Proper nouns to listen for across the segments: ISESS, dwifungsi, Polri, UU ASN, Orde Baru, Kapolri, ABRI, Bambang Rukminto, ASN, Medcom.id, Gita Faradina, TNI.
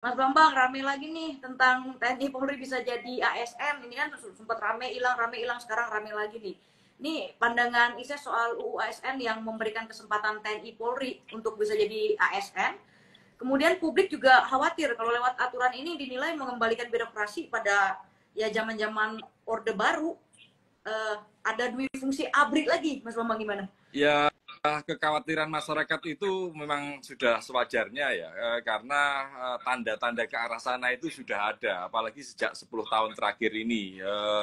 Mas Bambang, rame lagi nih tentang TNI Polri bisa jadi ASN. Ini kan sempat rame hilang, sekarang rame lagi nih. Ini pandangan ISESS soal UU ASN yang memberikan kesempatan TNI Polri untuk bisa jadi ASN. Kemudian publik juga khawatir kalau lewat aturan ini dinilai mengembalikan birokrasi pada ya zaman-zaman Orde Baru. Ada duit fungsi ABRI lagi, Mas Bambang, gimana? Ya, kekhawatiran masyarakat itu memang sudah sewajarnya ya, karena tanda-tanda ke arah sana itu sudah ada, apalagi sejak 10 tahun terakhir ini,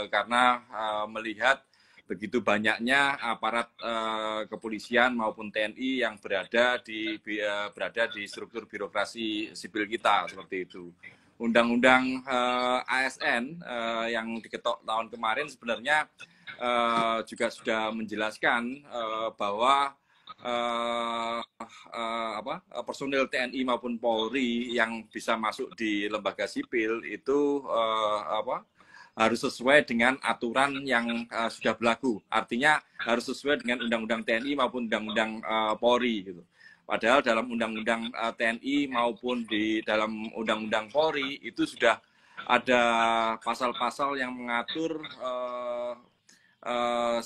karena melihat begitu banyaknya aparat kepolisian maupun TNI yang berada di struktur birokrasi sipil kita seperti itu. Undang-undang ASN yang diketok tahun kemarin sebenarnya juga sudah menjelaskan bahwa personil TNI maupun Polri yang bisa masuk di lembaga sipil itu harus sesuai dengan aturan yang sudah berlaku. Artinya harus sesuai dengan undang-undang TNI maupun undang-undang Polri gitu. Padahal dalam undang-undang TNI maupun di dalam undang-undang Polri itu sudah ada pasal-pasal yang mengatur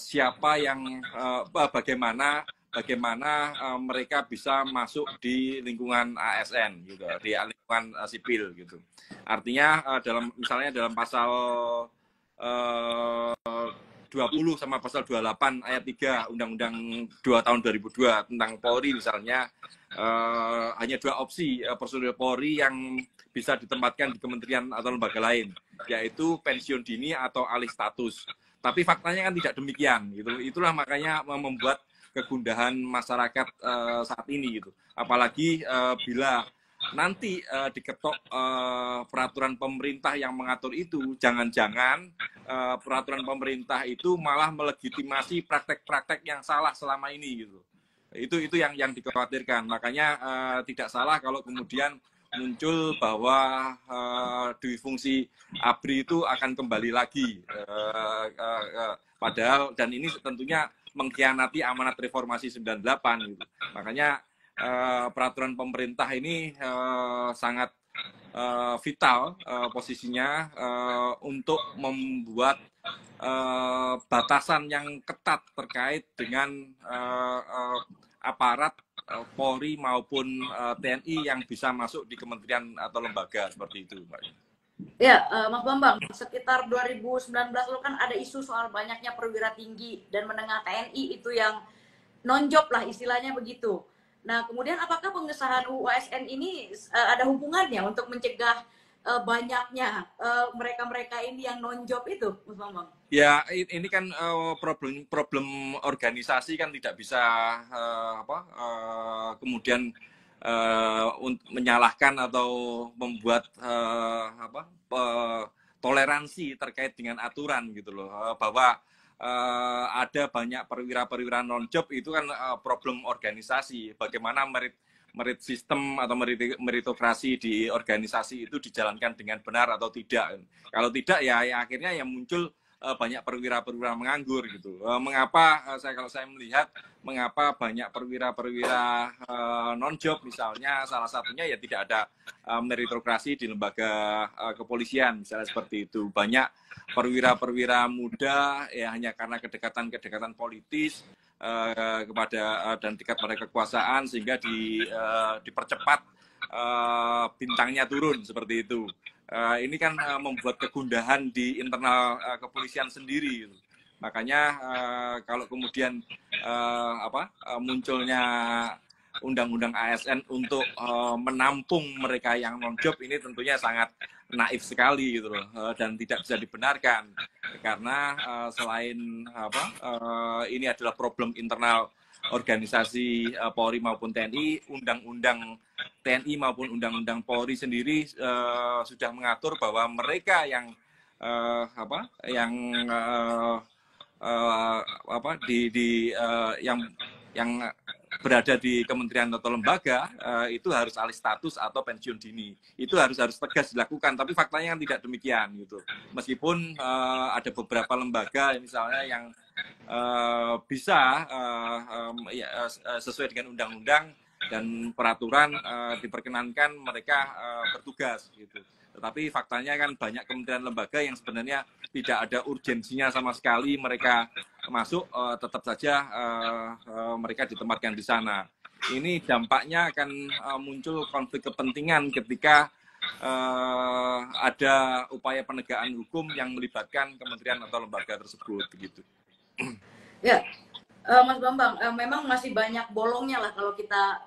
siapa yang bagaimana mereka bisa masuk di lingkungan ASN gitu, di lingkungan sipil gitu. Artinya misalnya dalam pasal 20 sama pasal 28 ayat 3 Undang-Undang 2 tahun 2002 tentang Polri misalnya, hanya dua opsi personil Polri yang bisa ditempatkan di kementerian atau lembaga lain, yaitu pensiun dini atau alih status. Tapi faktanya kan tidak demikian gitu. Itulah makanya membuat kegundahan masyarakat saat ini gitu. Apalagi bila nanti diketok peraturan pemerintah yang mengatur itu, jangan-jangan peraturan pemerintah itu malah melegitimasi praktek-praktek yang salah selama ini gitu. Itu yang dikhawatirkan. Makanya tidak salah kalau kemudian muncul bahwa dui fungsi ABRI itu akan kembali lagi. Padahal dan ini tentunya mengkhianati amanat reformasi 98 gitu. Makanya peraturan pemerintah ini sangat vital posisinya untuk membuat batasan yang ketat terkait dengan aparat Polri maupun TNI yang bisa masuk di kementerian atau lembaga seperti itu, Pak. Ya, Mas Bambang, sekitar 2019 lo kan ada isu soal banyaknya perwira tinggi dan menengah TNI itu yang nonjob lah istilahnya begitu. Nah, kemudian apakah pengesahan UU ASN ini ada hubungannya untuk mencegah banyaknya mereka-mereka ini yang non-job itu, Mas Bambang? Ya, ini kan problem organisasi kan tidak bisa kemudian menyalahkan atau membuat toleransi terkait dengan aturan gitu loh, bahwa ada banyak perwira-perwira non-job itu kan problem organisasi. Bagaimana merit sistem atau meritokrasi di organisasi itu dijalankan dengan benar atau tidak. Kalau tidak ya akhirnya yang muncul banyak perwira-perwira menganggur gitu. Mengapa banyak perwira-perwira non-job misalnya, salah satunya ya tidak ada meritokrasi di lembaga kepolisian misalnya seperti itu. Banyak perwira-perwira muda ya hanya karena kedekatan politis kepada dan dekat pada kekuasaan sehingga dipercepat bintangnya turun seperti itu. Ini kan membuat kegundahan di internal kepolisian sendiri. Makanya kalau kemudian munculnya undang-undang ASN untuk menampung mereka yang non-job ini tentunya sangat naif sekali gitu loh, dan tidak bisa dibenarkan karena selain ini adalah problem internal organisasi Polri maupun TNI, undang-undang TNI maupun undang-undang Polri sendiri sudah mengatur bahwa mereka yang berada di kementerian atau lembaga itu harus alih status atau pensiun dini. Itu harus tegas dilakukan, tapi faktanya kan tidak demikian gitu. Meskipun ada beberapa lembaga misalnya yang bisa sesuai dengan undang-undang dan peraturan diperkenankan mereka bertugas gitu. Tetapi faktanya kan banyak kementerian lembaga yang sebenarnya tidak ada urgensinya sama sekali mereka masuk, tetap saja mereka ditempatkan di sana. Ini dampaknya akan muncul konflik kepentingan ketika ada upaya penegakan hukum yang melibatkan kementerian atau lembaga tersebut begitu. Ya, Mas Bambang, memang masih banyak bolongnya lah kalau kita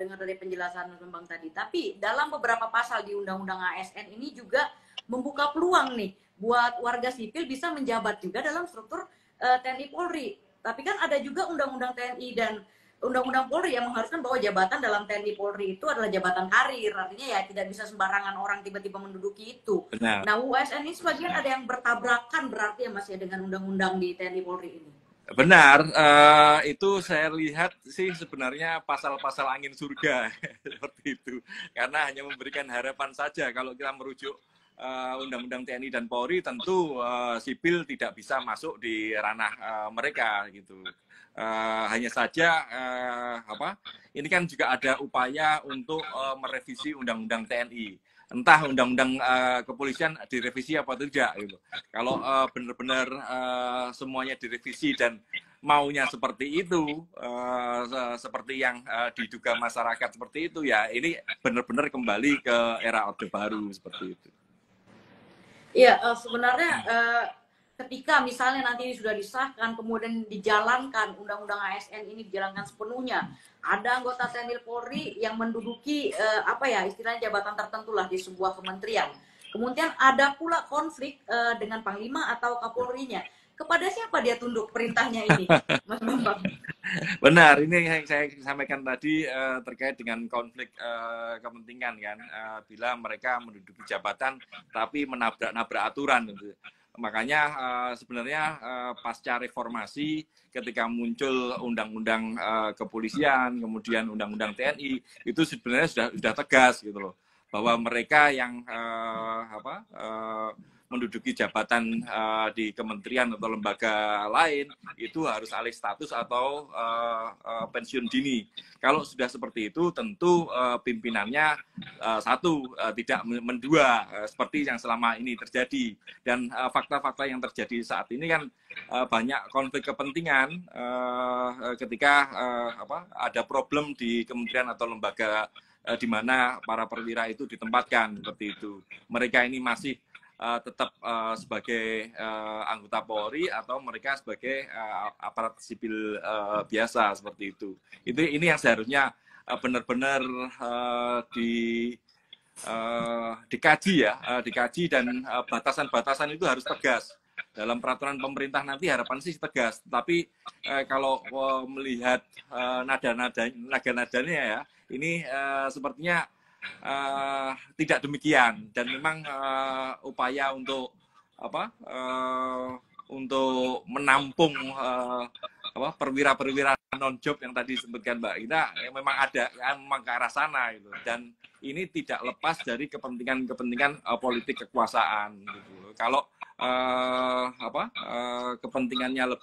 dengar dari penjelasan Mas Bambang tadi. Tapi dalam beberapa pasal di Undang-Undang ASN ini juga membuka peluang nih buat warga sipil bisa menjabat juga dalam struktur TNI Polri. Tapi kan ada juga Undang-Undang TNI dan Undang-Undang Polri yang mengharuskan bahwa jabatan dalam TNI Polri itu adalah jabatan karir. Artinya ya tidak bisa sembarangan orang tiba-tiba menduduki itu. Benar. Nah, UU ASN ini sebagian ada yang bertabrakan berarti ya Mas ya dengan Undang-Undang di TNI Polri ini. Benar, itu saya lihat sih sebenarnya pasal-pasal angin surga seperti itu. Karena hanya memberikan harapan saja. Kalau kita merujuk Undang-Undang TNI dan Polri, tentu sipil tidak bisa masuk di ranah mereka gitu. Hanya saja ini kan juga ada upaya untuk merevisi Undang-Undang TNI. Entah undang-undang kepolisian direvisi apa tidak gitu. Kalau benar-benar semuanya direvisi dan maunya seperti itu, seperti yang diduga masyarakat seperti itu, ya ini benar-benar kembali ke era Orde Baru seperti itu. Iya, sebenarnya ketika misalnya nanti ini sudah disahkan, kemudian dijalankan Undang-Undang ASN ini dijalankan sepenuhnya, ada anggota TNI Polri yang menduduki istilahnya jabatan tertentu lah di sebuah kementerian. Kemudian ada pula konflik dengan Panglima atau Kapolrinya. Kepada siapa dia tunduk perintahnya ini, Mas Bambang? Benar, ini yang saya sampaikan tadi terkait dengan konflik kepentingan kan, bila mereka menduduki jabatan tapi menabrak-nabrak aturan gitu. Makanya sebenarnya pasca reformasi ketika muncul undang-undang kepolisian, kemudian undang-undang TNI, itu sebenarnya sudah tegas gitu loh, bahwa mereka yang menduduki jabatan di kementerian atau lembaga lain itu harus alih status atau pensiun dini. Kalau sudah seperti itu tentu pimpinannya tidak mendua seperti yang selama ini terjadi. Dan fakta-fakta yang terjadi saat ini kan banyak konflik kepentingan ketika ada problem di kementerian atau lembaga di mana para perwira itu ditempatkan seperti itu. Mereka ini masih tetap sebagai anggota Polri atau mereka sebagai aparat sipil biasa seperti itu. Ini yang seharusnya benar-benar dikaji ya, dikaji dan batasan-batasan itu harus tegas. Dalam peraturan pemerintah nanti harapan sih tegas, tapi kalau melihat nada-nadanya ya, ini sepertinya tidak demikian. Dan memang upaya untuk untuk menampung perwira-perwira non job yang tadi disebutkan Mbak Gita memang ada, memang ke arah sana gitu. Dan ini tidak lepas dari kepentingan-kepentingan politik kekuasaan gitu. Kalau kepentingannya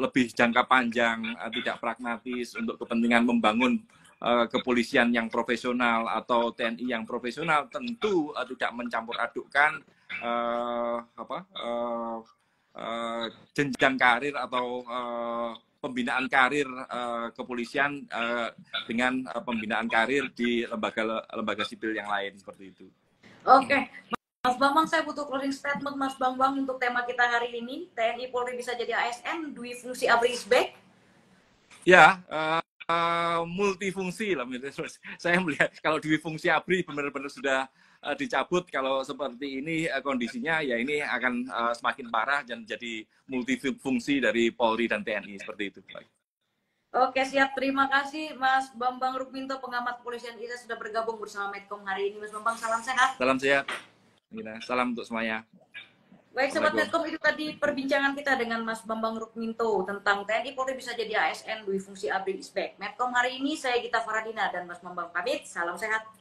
lebih jangka panjang, tidak pragmatis untuk kepentingan membangun kepolisian yang profesional atau TNI yang profesional, tentu tidak mencampur adukkan jenjang karir atau pembinaan karir kepolisian dengan pembinaan karir di lembaga sipil yang lain seperti itu. Oke, Mas Bambang, saya butuh closing statement Mas Bambang untuk tema kita hari ini, TNI Polri bisa jadi ASN, dui fungsi ABRI is back. Ya, multifungsi lah. Saya melihat kalau dui fungsi ABRI benar-benar sudah dicabut, kalau seperti ini kondisinya ya ini akan semakin parah dan jadi multifungsi dari Polri dan TNI seperti itu. Oke, siap, terima kasih Mas Bambang Rukminto, pengamat kepolisian ISESS, sudah bergabung bersama Medcom hari ini. Mas Bambang, salam sehat. Salam sehat, salam untuk semuanya. Baik Sobat Medcom, itu tadi perbincangan kita dengan Mas Bambang Rukminto tentang TNI Polri bisa jadi ASN, dui fungsi ABRI is back. Medcom hari ini, saya Gita Faradina dan Mas Bambang pamit, salam sehat.